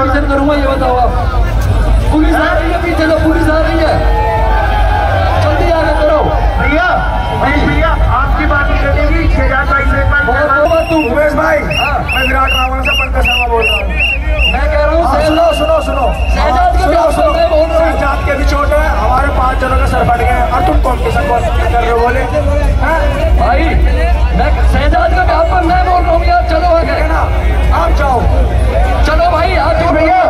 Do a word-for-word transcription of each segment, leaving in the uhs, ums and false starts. Operation करूंगा, ये बताओ आप। पुलिस आ रही है पीछे से, पुलिस आ रही है, जल्दी आगे करो भैया। भैया आपकी बात नहीं चलेगी, छह हजार उमेश भाई। मैं विराट रावण से पंकज शर्मा बोल रहा हूँ। मैं कह रहा हूँ सुनो सुनो सुनो शहजाद के बोल रहा हूँ, शहजाद के भी चोट है, हमारे पांच जनों का सर फट गए और तुम कॉम्पिटिशन कर रहे हो बोले भाई। मैं शहजाद का बात पर मैं बोल रहा हूँ यार, चलो आगे ना आप जाओ, चलो भाई आप जो भैया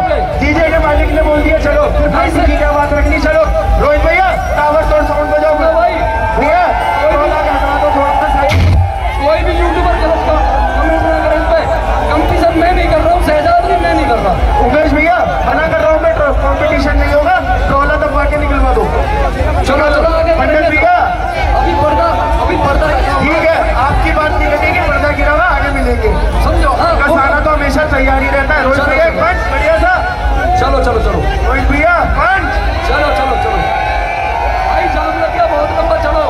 डीजे के मालिक ने बोल दिया, चलो भाई सभी क्या बात रखनी। चलो रोहित भैया टावर तोड़ साउंड बजाओ भाई। भैया कोई भी यूट्यूबर गलत का कमेंट ना करें पे, कंपटीशन मैं नहीं कर रहा हूँ, शहजाद भी मैं नहीं कर रहा। उमेश भैया मना कर रहा हूँ मैं, कंपटीशन नहीं होगा, ट्रॉला दबा के निकलवा दो। चलो चलो आगे पंडित भैया, अभी पर्दा अभी पर्दा ठीक है, आपकी बात नहीं लगेगी, पर्दा गिरा हुआ आगे मिलेंगे, समझो। आपका सारा तो हमेशा तैयार ही रहता है। रोहित भैया पंच बढ़िया सा, चलो चलो चलो रोहित भैया पंच, चलो चलो चलो भाई जाम लग गया बहुत लंबा। चलो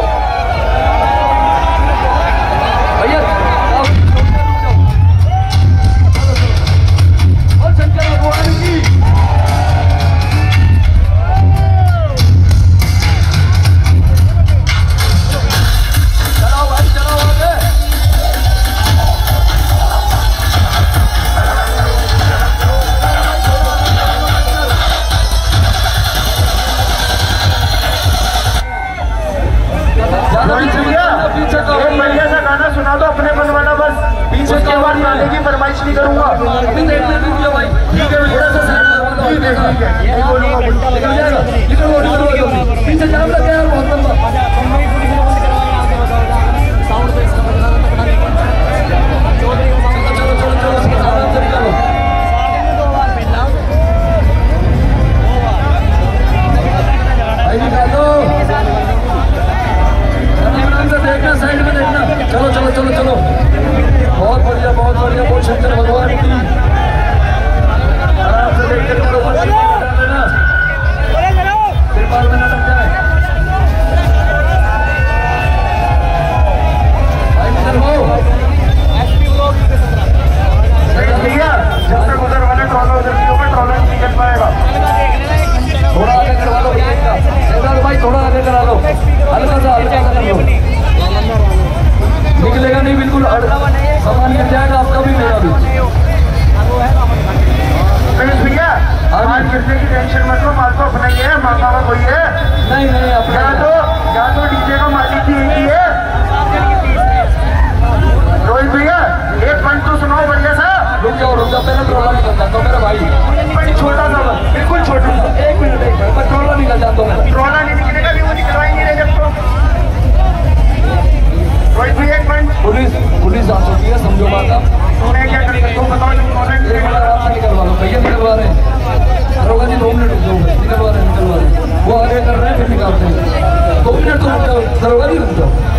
दरोगा जी रुक जाओ।